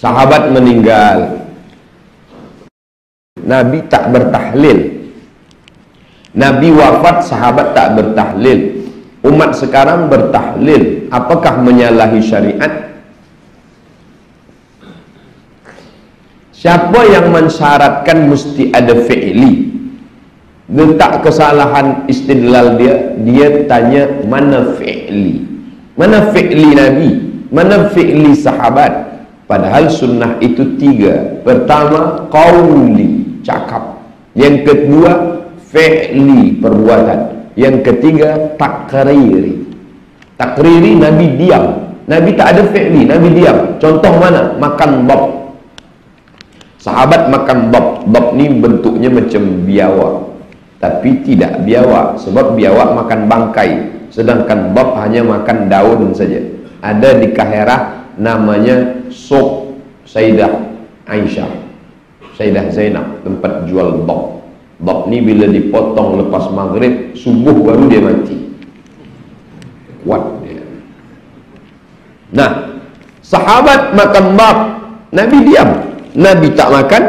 Sahabat meninggal, Nabi tak bertahlil. Nabi wafat, sahabat tak bertahlil. Umat sekarang bertahlil. Apakah menyalahi syariat? Siapa yang mensyaratkan mesti ada fi'li? Letak kesalahan istidlal dia, dia tanya mana fi'li? Mana fi'li Nabi? Mana fi'li sahabat? Padahal sunnah itu tiga. Pertama, qauli, cakap. Yang kedua, fi'li, perbuatan. Yang ketiga, takriri. Takriri, Nabi diam. Nabi tak ada fi'li, Nabi diam. Contoh mana? Makan bab. Sahabat makan bab. Bab ni bentuknya macam biawak, tapi tidak biawak, sebab biawak makan bangkai, sedangkan bab hanya makan daun saja. Ada di Kaherah namanya Sok Sayyidah Aisyah, Sayyidah Zainab, tempat jual bab. Bab ni bila dipotong lepas maghrib, subuh baru dia mati. Kuat dia. Nah, sahabat makan bab, Nabi diam. Nabi tak makan,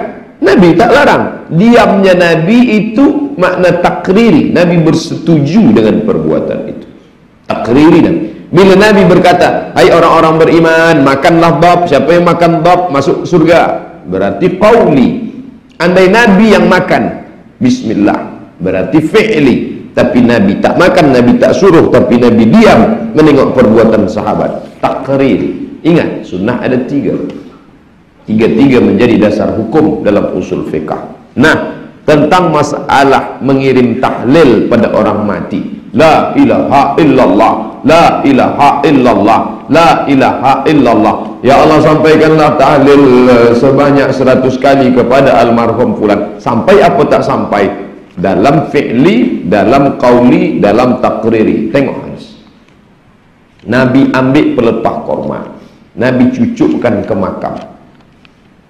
Nabi tak larang. Diamnya Nabi itu makna takriri. Nabi bersetuju dengan perbuatan itu. Takriri Nabi. Bila Nabi berkata, hai orang-orang beriman, makanlah bab. Siapa yang makan bab masuk surga. Berarti qauli. Andai Nabi yang makan, bismillah, berarti fi'li. Tapi Nabi tak makan, Nabi tak suruh, tapi Nabi diam menengok perbuatan sahabat. Takrir. Ingat, sunnah ada tiga. Tiga-tiga menjadi dasar hukum dalam usul fiqah. Nah, tentang masalah mengirim tahlil pada orang mati. La ilaha illallah, la ilaha illallah, la ilaha illallah. Ya Allah, sampaikanlah tahlil sebanyak 100 kali kepada almarhum fulan. Sampai apa tak sampai? Dalam fi'li, dalam qauli, dalam takriri. Tengok hadis. Nabi ambil pelepah korma, Nabi cucukkan ke makam.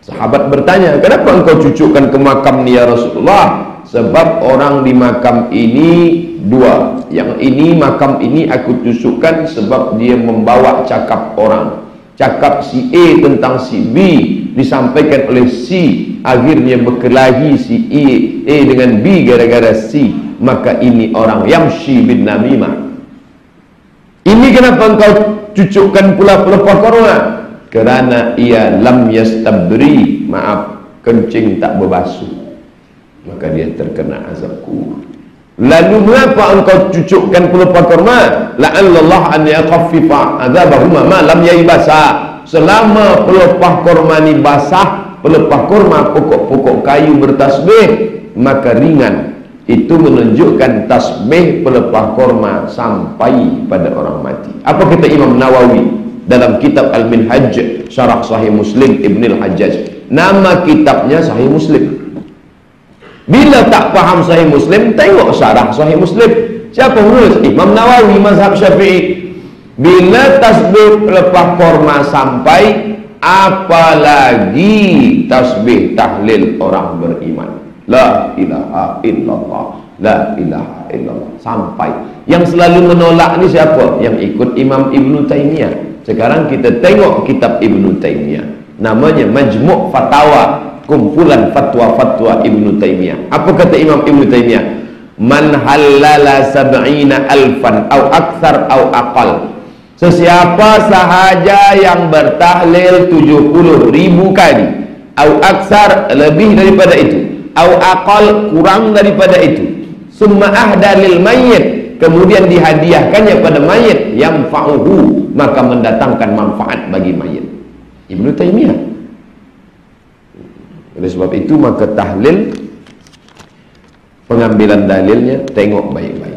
Sahabat bertanya, kenapa engkau cucukkan ke makam ni ya Rasulullah? Sebab orang di makam ini dua, yang ini makam ini aku tusukkan sebab dia membawa cakap orang. Cakap si A tentang si B disampaikan oleh C, akhirnya berkelahi si A dengan B gara-gara C. Maka ini orang Yamshi bin Namimah. Ini kenapa engkau cucukkan pula pelepah korma? Kerana ia lam yastabri, maaf, kencing tak berbasuh, maka dia terkena azab kubur. Lalu mengapa engkau cucukkan pelepah korma? La'allallah an yaqaffifa azabahuma ma lam yaibasa. Selama pelepah korma ni basah, pelepah korma pokok-pokok kayu bertasbih, maka ringan. Itu menunjukkan tasbih pelepah korma sampai pada orang mati. Apa kata Imam Nawawi dalam kitab Al-Minhaj Syarah Sahih Muslim Ibnul Hajjaj? Nama kitabnya Sahih Muslim. Bila tak faham Sahih Muslim, tengok syarah Sahih Muslim. Siapa nulis? Imam Nawawi, Mazhab Syafi'i. Bila tasbih pelepah korma sampai, apalagi tasbih tahlil orang beriman. La ilaha illallah, la ilaha illallah, sampai. Yang selalu menolak ni siapa? Yang ikut Imam Ibn Taymiyyah. Sekarang kita tengok kitab Ibn Taymiyyah, namanya Majmu' al-Fatawa, kumpulan fatwa-fatwa Ibnu Taimiyyah. Apa kata Imam Ibnu Taimiyyah? Man halala sab'ina alfan au akthar au aqal. Sesiapa sahaja yang bertahlil 70.000 kali, au akthar, lebih daripada itu, au aqal, kurang daripada itu, summa ahda lil mayyit, kemudian dihadiahkannya pada mayit, yang fa'uhu, maka mendatangkan manfaat bagi mayit. Ibnu Taimiyyah. Oleh sebab itu, maka tahlil, pengambilan dalilnya, tengok baik-baik.